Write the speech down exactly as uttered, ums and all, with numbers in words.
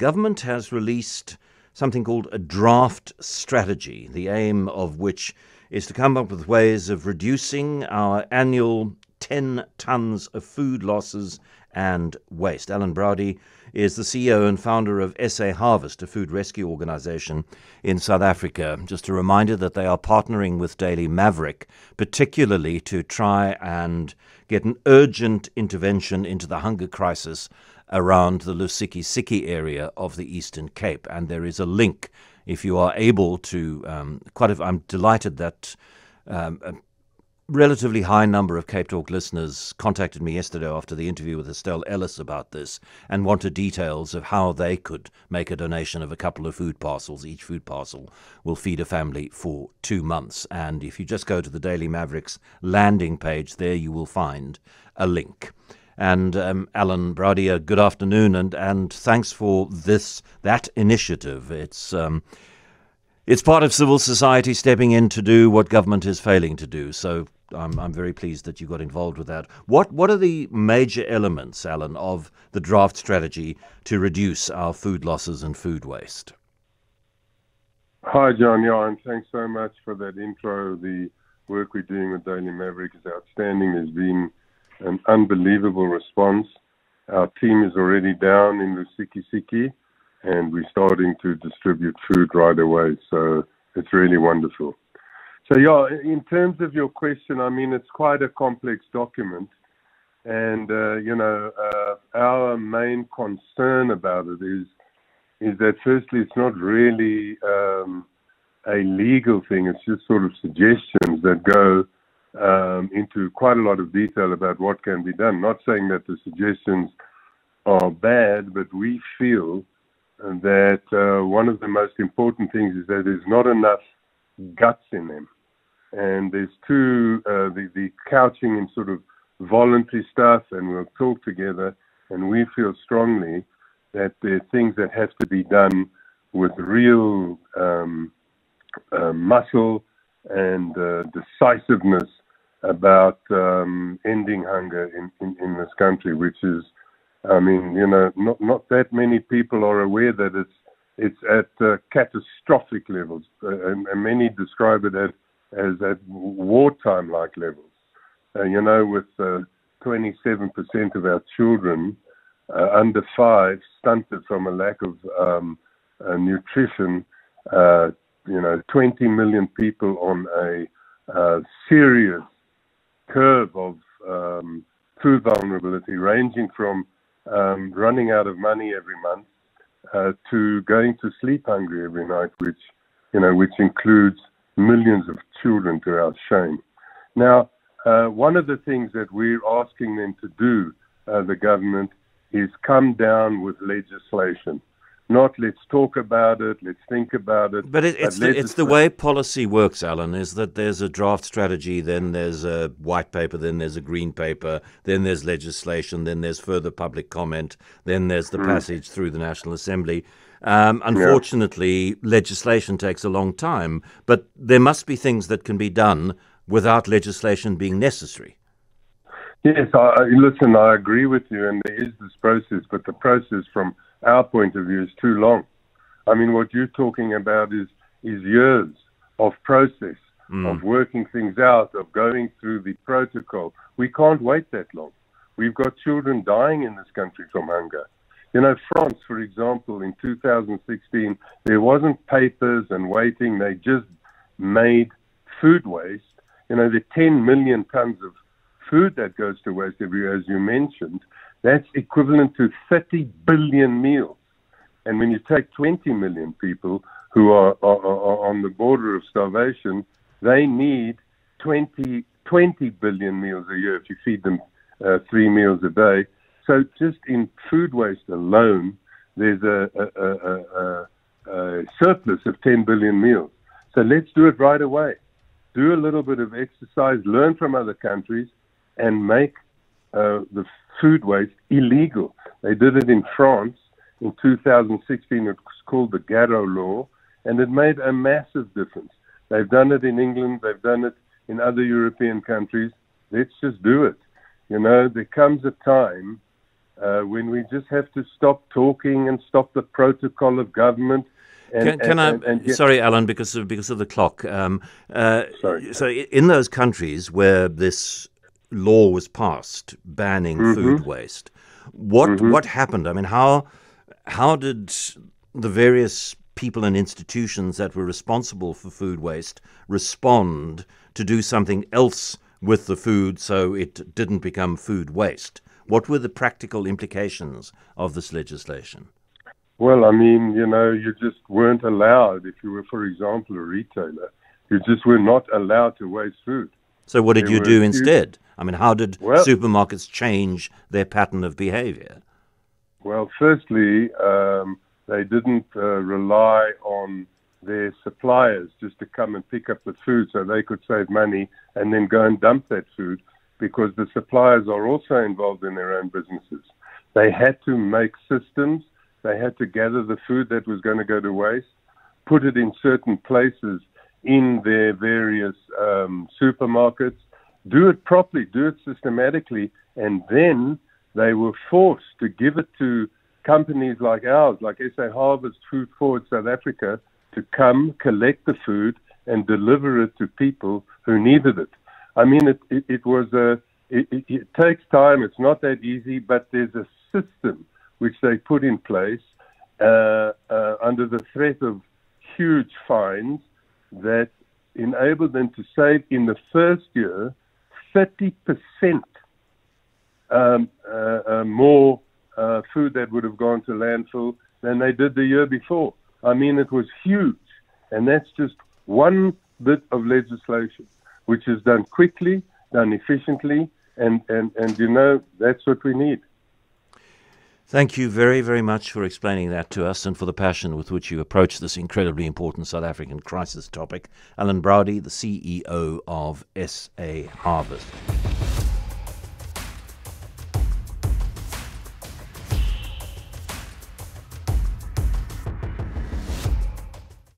government has released something called a draft strategy, the aim of which is to come up with ways of reducing our annual ten tonnes of food losses and waste. Alan Browde is the C E O and founder of S A Harvest, a food rescue organisation in South Africa. Just a reminder that they are partnering with Daily Maverick, particularly to try and get an urgent intervention into the hunger crisis around the Lusikisiki area of the Eastern Cape. And there is a link, if you are able to, um, quite a, I'm delighted that um, a relatively high number of Cape Talk listeners contacted me yesterday after the interview with Estelle Ellis about this and wanted details of how they could make a donation of a couple of food parcels. Each food parcel will feed a family for two months. And if you just go to the Daily Maverick's landing page, there you will find a link. And um, Alan Browde, good afternoon, and, and thanks for this that initiative. It's um, it's part of civil society stepping in to do what government is failing to do. So I'm I'm very pleased that you got involved with that. What what are the major elements, Alan, of the draft strategy to reduce our food losses and food waste? Hi, John. Yeah, and thanks so much for that intro. The work we're doing with Daily Maverick is outstanding. There's been an unbelievable response. Our team is already down in Lusikisiki, and we're starting to distribute food right away. So it's really wonderful. So yeah, in terms of your question, I mean, it's quite a complex document. And, uh, you know, uh, our main concern about it is, is that firstly, it's not really um, a legal thing. It's just sort of suggestions that go Um, into quite a lot of detail about what can be done. Not saying that the suggestions are bad, but we feel that uh, one of the most important things is that there's not enough guts in them. And there's two, uh, the, the couching in sort of voluntary stuff, and we'll talk together, and we feel strongly that there are things that have to be done with real um, uh, muscle and uh, decisiveness about um, ending hunger in, in, in this country, which is, I mean, you know, not not that many people are aware that it's it's at uh, catastrophic levels, uh, and, and many describe it as, as at wartime-like levels. Uh, you know, with uh, twenty-seven percent of our children uh, under five stunted from a lack of um, uh, nutrition, uh, you know, twenty million people on a uh, serious curve of um, food vulnerability, ranging from um, running out of money every month uh, to going to sleep hungry every night, which, you know, which includes millions of children to our shame. Now, uh, one of the things that we're asking them to do, uh, the government, is come down with legislation. Not let's talk about it, let's think about it. But it, it's, but the, it's the way policy works, Alan, is that there's a draft strategy, then there's a white paper, then there's a green paper, then there's legislation, then there's further public comment, then there's the mm. passage through the National Assembly. Um, unfortunately, yeah. legislation takes a long time, but there must be things that can be done without legislation being necessary. Yes, I, listen, I agree with you, and there is this process, but the process from our point of view is too long. I mean, what you're talking about is is years of process, mm. of working things out, of going through the protocol. We can't wait that long. We've got children dying in this country from hunger. You know, France, for example, in two thousand sixteen, there wasn't papers and waiting. They just made food waste. You know, the ten million tons of food that goes to waste every year, as you mentioned, that's equivalent to thirty billion meals. And when you take twenty million people who are, are, are on the border of starvation, they need twenty billion meals a year if you feed them uh, three meals a day. So just in food waste alone, there's a, a, a, a, a surplus of ten billion meals. So let's do it right away. Do a little bit of exercise, learn from other countries, and make uh, the food waste illegal. They did it in France in two thousand sixteen. It's called the Garo law, and it made a massive difference. They've done it in England. They've done it in other European countries. Let's just do it. You know, there comes a time uh, when we just have to stop talking and stop the protocol of government. And, can can and, I? And, and get, sorry, Alan, because of, because of the clock. Um, uh, sorry. So in those countries where this law was passed banning mm-hmm. food waste, what mm-hmm. what happened? I mean, how how did the various people and institutions that were responsible for food waste respond to do something else with the food so it didn't become food waste? What were the practical implications of this legislation? Well, I mean, you know, you just weren't allowed, if you were, for example, a retailer, you just were not allowed to waste food. So what did there you do instead? Few... I mean, how did well, supermarkets change their pattern of behavior? Well, firstly, um, they didn't uh, rely on their suppliers just to come and pick up the food so they could save money and then go and dump that food, because the suppliers are also involved in their own businesses. They had to make systems. They had to gather the food that was going to go to waste, put it in certain places in their various um, supermarkets, do it properly, do it systematically, and then they were forced to give it to companies like ours, like S A Harvest, Food Forward South Africa, to come collect the food and deliver it to people who needed it. I mean, it, it, it was a, it, it, it takes time. It's not that easy, but there's a system which they put in place uh, uh, under the threat of huge fines that enabled them to save in the first year thirty percent um, uh, uh, more uh, food that would have gone to landfill than they did the year before. I mean, it was huge. And that's just one bit of legislation, which is done quickly, done efficiently, and, and, and you know, that's what we need. Thank you very, very much for explaining that to us and for the passion with which you approach this incredibly important South African crisis topic. Alan Browde, the C E O of S A Harvest.